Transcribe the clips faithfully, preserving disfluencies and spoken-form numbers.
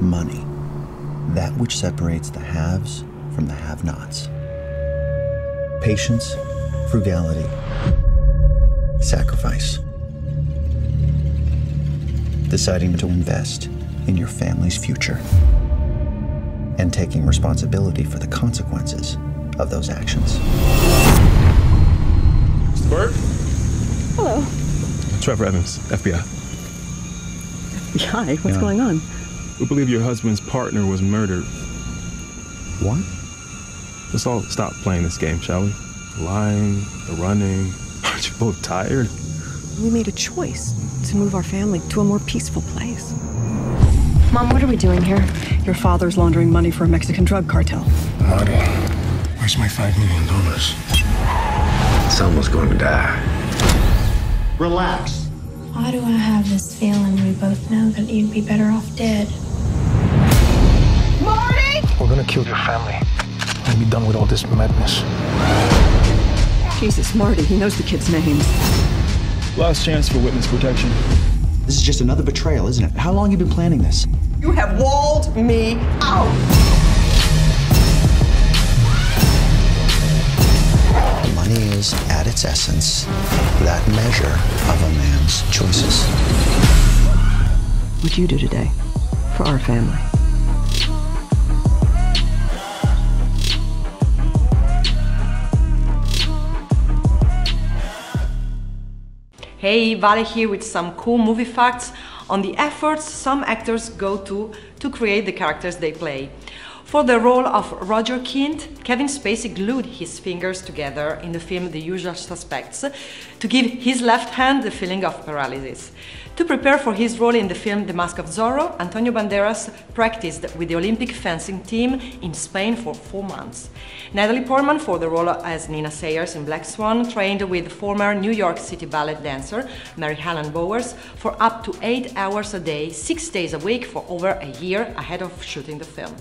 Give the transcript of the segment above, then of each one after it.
money, that which separates the haves from the have-nots. Patience, frugality, sacrifice. Deciding to invest in your family's future and taking responsibility for the consequences of those actions. Mister Byrde? Hello. Trevor Evans, F B I. F B I? What's yeah. going on? We believe your husband's partner was murdered. What? Let's all stop playing this game, shall we? The lying, the running. Aren't you both tired? We made a choice to move our family to a more peaceful place. Mom, what are we doing here? Your father's laundering money for a Mexican drug cartel. Marty, where's my five million dollars? Someone's going to die. Relax. Why do I have this feeling we both know that you'd be better off dead? Marty! We're gonna kill your family and be done with all this madness. Jesus, Marty, he knows the kids' names. Last chance for witness protection. This is just another betrayal, isn't it? How long have you been planning this? You have walled me out! Money is, at its essence, that measure of a man's choices. What'd you do today for our family? Hey, Vale here with some cool movie facts on the efforts some actors go to to create the characters they play. For the role of Roger Kint, Kevin Spacey glued his fingers together in the film The Usual Suspects to give his left hand the feeling of paralysis. To prepare for his role in the film The Mask of Zorro, Antonio Banderas practiced with the Olympic fencing team in Spain for four months. Natalie Portman, for the role as Nina Sayers in Black Swan, trained with former New York City ballet dancer Mary Helen Bowers for up to eight hours a day, six days a week for over a year ahead of shooting the film.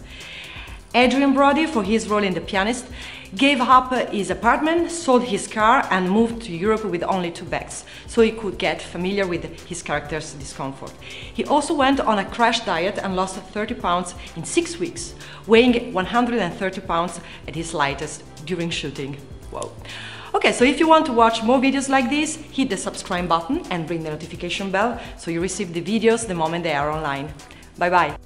Adrian Brody, for his role in The Pianist, gave up his apartment, sold his car and moved to Europe with only two bags, so he could get familiar with his character's discomfort. He also went on a crash diet and lost thirty pounds in six weeks, weighing one hundred thirty pounds at his lightest during shooting. Whoa. Okay, so if you want to watch more videos like this, hit the subscribe button and ring the notification bell so you receive the videos the moment they are online. Bye bye!